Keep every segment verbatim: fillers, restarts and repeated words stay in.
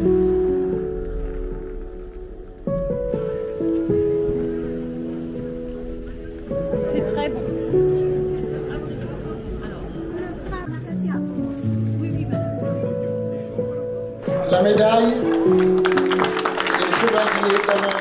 C'est très bon. La médaille des chevaliers d'honneur.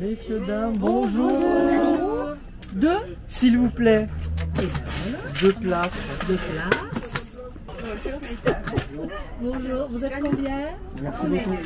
Messieurs, dames, bonjour. Bonjour. Deux, s'il vous plaît. Deux places. Deux places. Bonjour, mesdames. Bonjour, vous êtes combien? Merci beaucoup.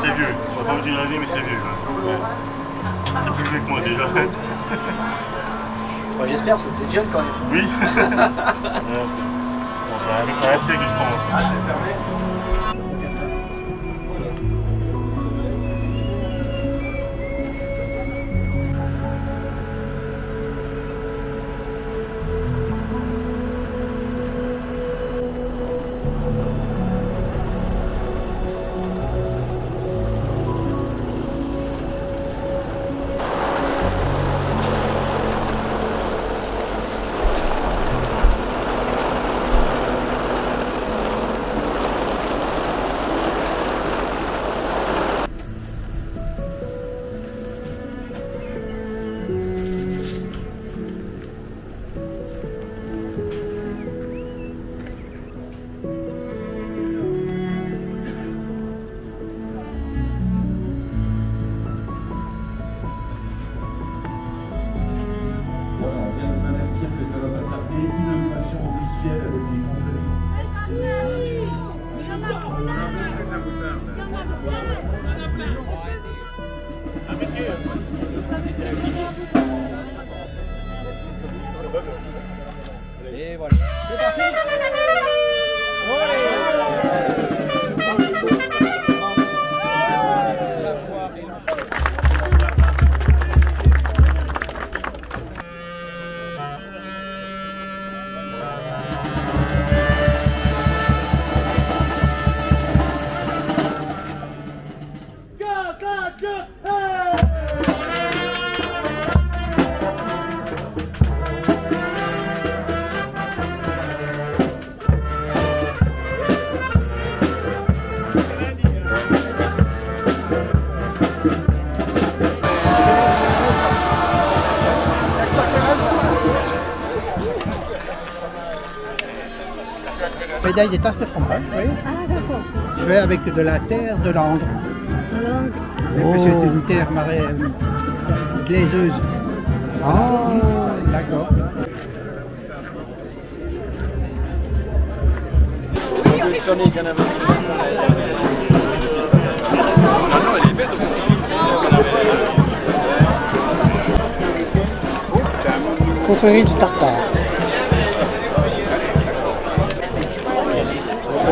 C'est vieux, je suis pas d'une année mais c'est vieux. C'est plus vieux que moi déjà. Moi j'espère parce que c'est jeune quand même. Oui. Ouais, c'est bon, un siècle que je pense. Ah, c'est fermé. Et voilà, c'est parti. Médaille des tasses de fromage, oui. Ah, d'accord. Fait avec de la terre de Langres. De Langres. Oh. C'est une terre marais, glaiseuse. Oh. D'accord. Confrérie du tartare.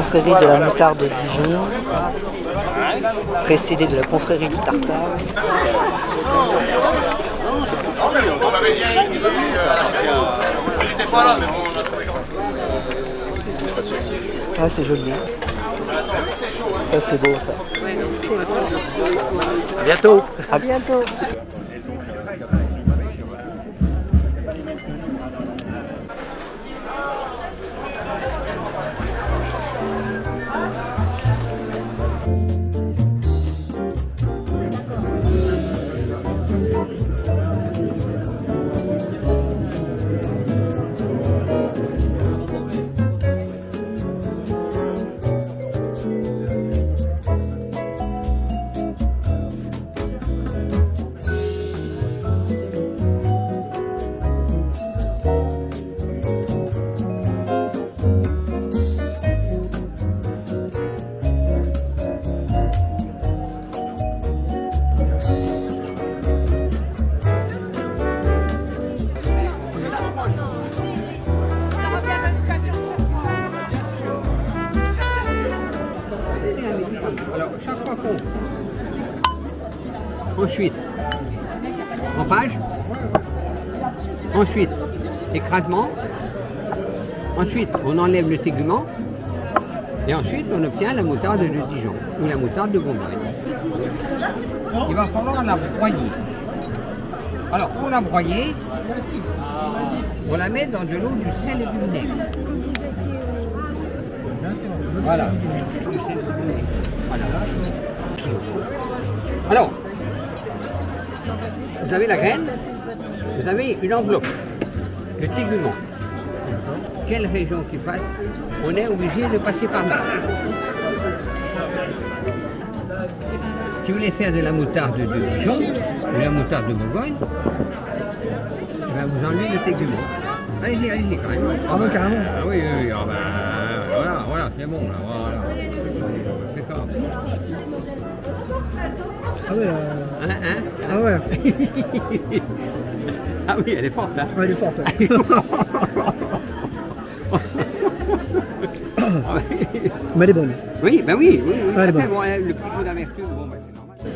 Confrérie de la moutarde de Dijon, précédée de la confrérie du tartare. Ah, c'est joli. Ça, c'est beau, ça. À bientôt. À bientôt. Thank you. Alors, chaque fois qu'on... Ensuite, rampage. Ensuite, écrasement. Ensuite, on enlève le tégument. Et ensuite, on obtient la moutarde de Dijon ou la moutarde de Bourgogne. Il va falloir la broyer. Alors, pour la broyer, on la met dans de l'eau, du sel et du vinaigre. Voilà. Alors, vous avez la graine, vous avez une enveloppe, le tégument. Quelle région qui passe, on est obligé de passer par là. Si vous voulez faire de la moutarde de Dijon, ou de la moutarde de Bourgogne, ben vous enlevez le tégument. Allez-y, allez-y quand même. Ah ben carrément. Ah oui, oui, oui. Ah ben voilà, voilà, c'est bon là, voilà. C'est corps. Ah oui, euh... hein, hein, ah ouais. Ah oui, elle est forte là. Ouais, elle est forte. Mais elle est bonne. Oui, ben oui, oui, oui. Ah, après, bon, le petit coup d'amertume, bon, ben c'est normal.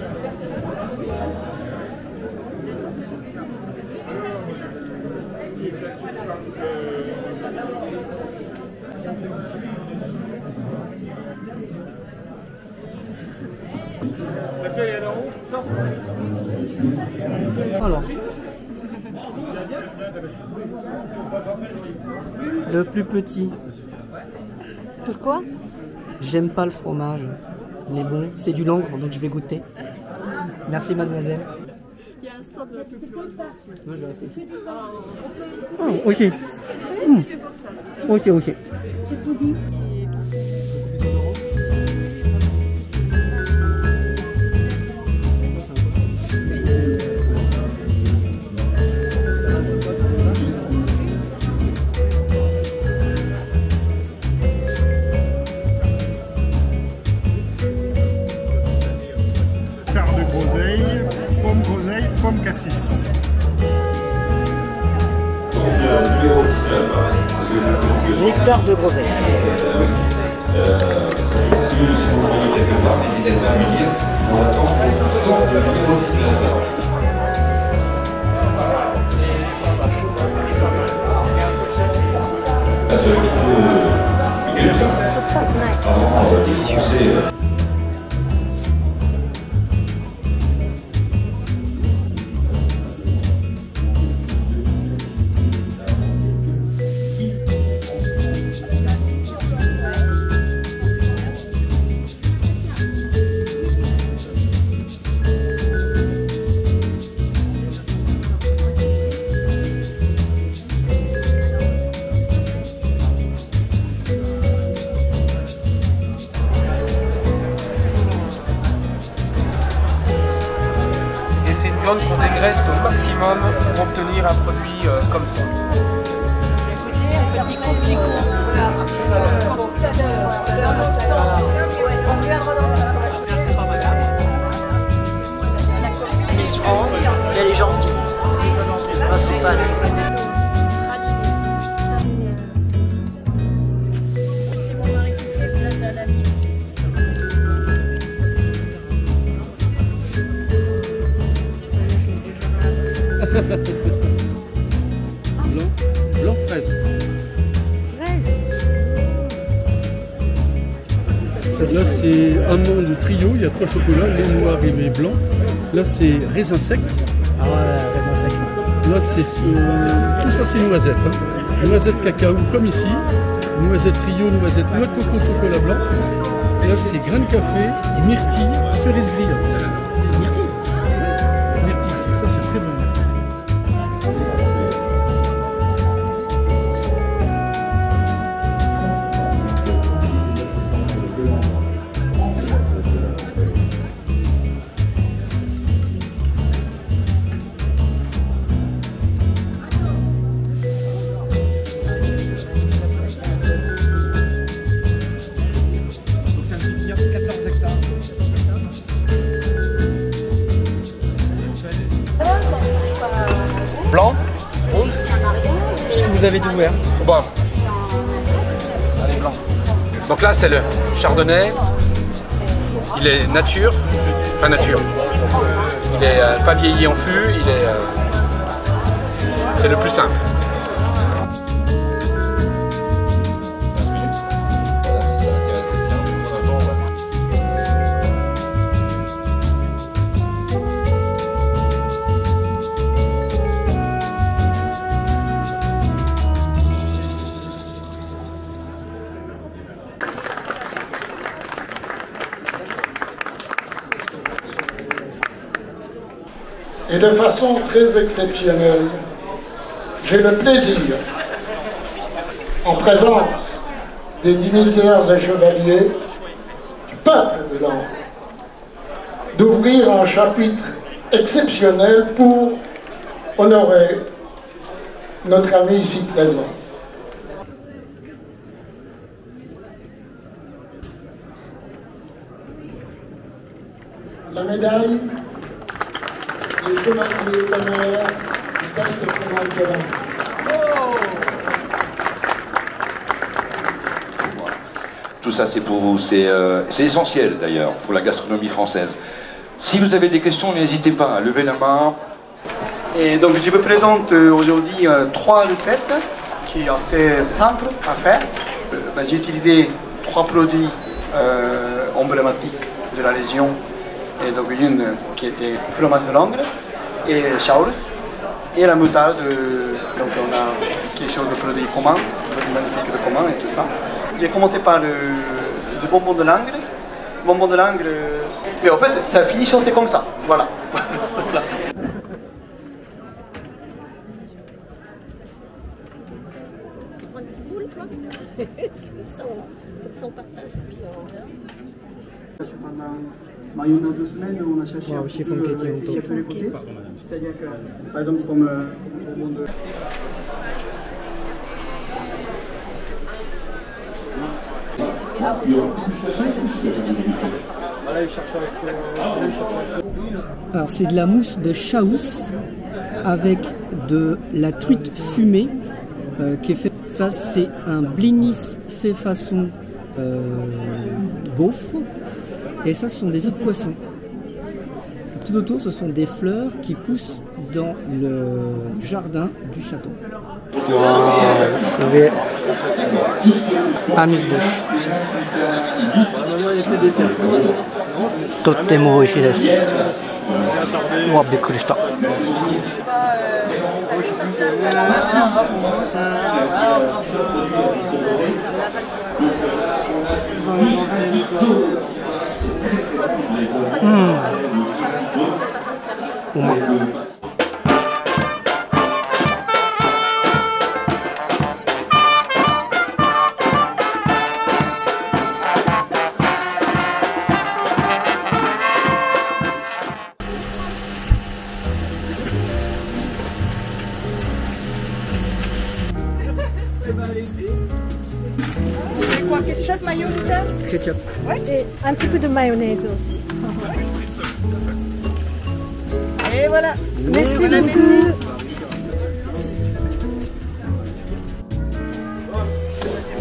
Alors, le plus petit. Pourquoi? J'aime pas le fromage, mais bon, c'est du Langres, donc je vais goûter. Merci mademoiselle. Il y a un stand là. Non, je vais rester ici. Oh, ok. Mmh. Ok, ok. Victor de Grozny. Ah, c'est délicieux. Qu'on dégraisse au maximum pour obtenir un produit euh, comme ça. Miss France, elle est gentille. Principal. Blanc, blanc fraise. Là c'est un nom de trio, il y a trois chocolats, les noirs et les blancs. Là c'est raisin sec. Ah ouais, raisin sec. Là c'est ce... tout ça c'est noisette. Hein. Noisette cacao comme ici. Noisette trio, noisette noix de coco, chocolat blanc. Et là c'est grain de café, myrtille, cerise grillante. Blanc, rose. Ce que vous avez d'ouvert. Bon. Allez, blanc. Donc là, c'est le chardonnay, il est nature, enfin nature, il n'est euh, pas vieilli en fût, il est, euh, c'est le plus simple. Et de façon très exceptionnelle, j'ai le plaisir, en présence des dignitaires et chevaliers du peuple des Langres, d'ouvrir un chapitre exceptionnel pour honorer notre ami ici présent. La médaille des chevaliers d'honneur du département de Langres. Tout ça c'est pour vous, c'est euh, essentiel d'ailleurs pour la gastronomie française. Si vous avez des questions, n'hésitez pas à lever la main. Et donc je vous présente aujourd'hui euh, trois recettes qui sont assez simples à faire. Euh, bah, j'ai utilisé trois produits euh, emblématiques de la région. Et donc une qui était fromage de Langres et Chaouls et la moutarde, donc on a quelque chose de produit commun, produit magnifique de commun et tout ça. J'ai commencé par le, le bonbon de Langres, bonbon de Langres, mais en fait ça finit chaussé comme ça, voilà. Bah, il y en a deux semaines, on a cherché wow, un petit peu euh, si peu les côtés. C'est-à-dire que, par exemple, comme euh, au monde de... Alors, c'est de la mousse de chaousse avec de la truite fumée euh, qui est faite. Ça, c'est un blinis fait façon euh, gaufre. Et ça, ce sont des œufs de poisson. Tout autour, ce sont des fleurs qui poussent dans le jardin du château. Wow, c'est des amuse-bouche. Totemo oishii desu. Wa bikkuri shita. Mmh. Mmh. C'est quoi, ketchup, mayo, ketchup. Ouais. Et un petit peu de mayonnaise aussi. Et voilà, merci beaucoup.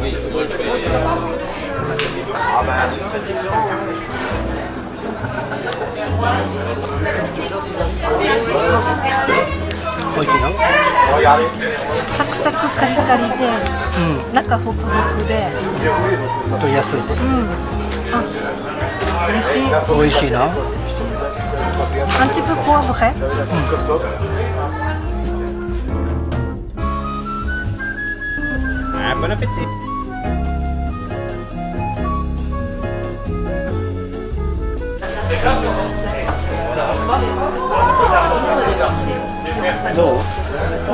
Oui, c'est moi je fais... Ah bah ce serait différent. Ok, non ? Regardez. Sac-sac kari-kari-de. Naka hoku-hoku-de. Sato yasui. Oishii. Oishii, non ? Un petit peu poivré. Ah, bon appétit.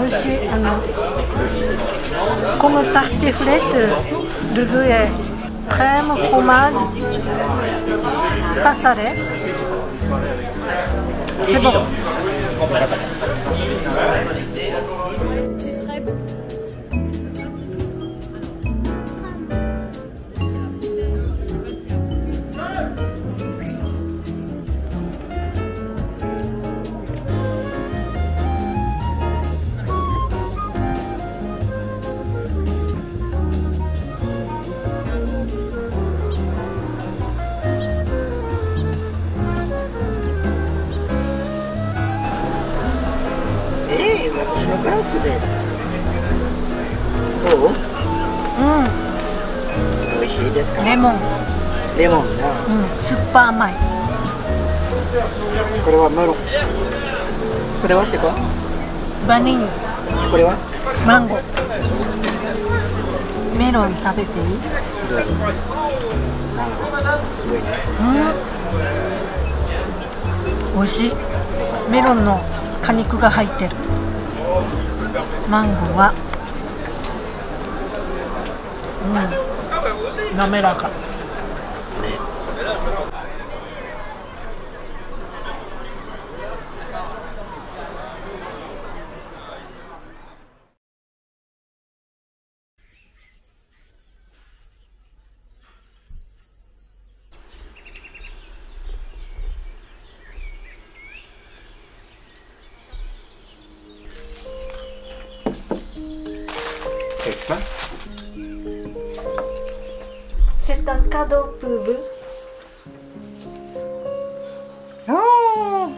Aussi, euh, comme une tartiflette de gruyère, crème, fromage, passerelle. C'est bon. glace ou des? Oh. Mm. Oui, j'ai des carottes. Lemon. Lemon, yeah. Mm. Super amai. C'est quoi? Melon. C'est quoi? Vanille. C'est quoi? Mango. Melon, t'as fait quoi? Mango. Mm. Oshi. Melon no kaniku ga haiteru. Mango wa. Mm. Nameraka. C'est un cadeau pour vous. Oh,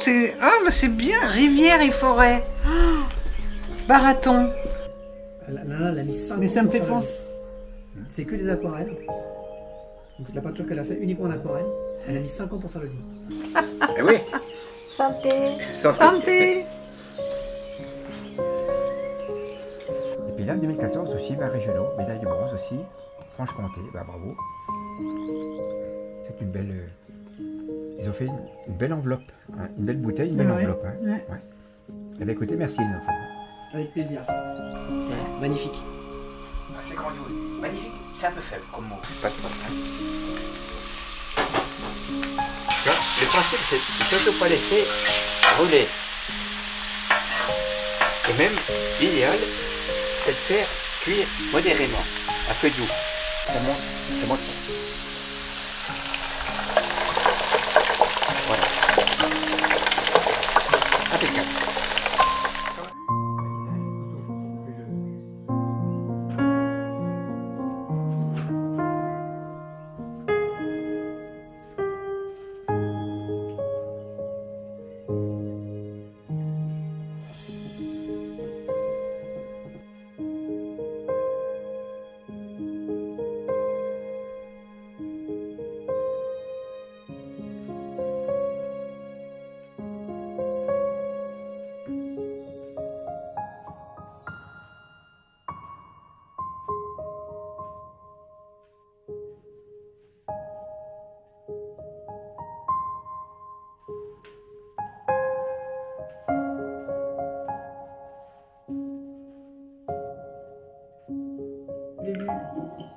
c'est ah, bah bien, rivière et forêt. Oh, Baraton. Là, là, elle a mis cinq. Mais ça me fait penser. C'est que des aquarelles. Donc c'est la peinture qu'elle a fait uniquement en aquarelle. Elle a mis cinq ans pour faire le lit. Eh oui. Santé. Santé. Santé. Médaille deux mille quatorze aussi, bah, régionaux, médaille de bronze aussi, Franche-Comté, bah, bravo. C'est une belle. Euh, ils ont fait une, une belle enveloppe, hein, une belle bouteille, une belle ouais, enveloppe. Hein, ouais. Ouais. Eh bien, écoutez, merci les enfants. Avec plaisir. Ouais, magnifique. Ah, c'est grandiose. Magnifique, c'est un peu faible comme mot. Pas de problème. Le principe, c'est de surtout pas laisser rouler. Et même, l'idéal, c'est de faire cuire modérément, un peu doux. Ça monte, ça monte. Voilà. Impeccable. Thank you.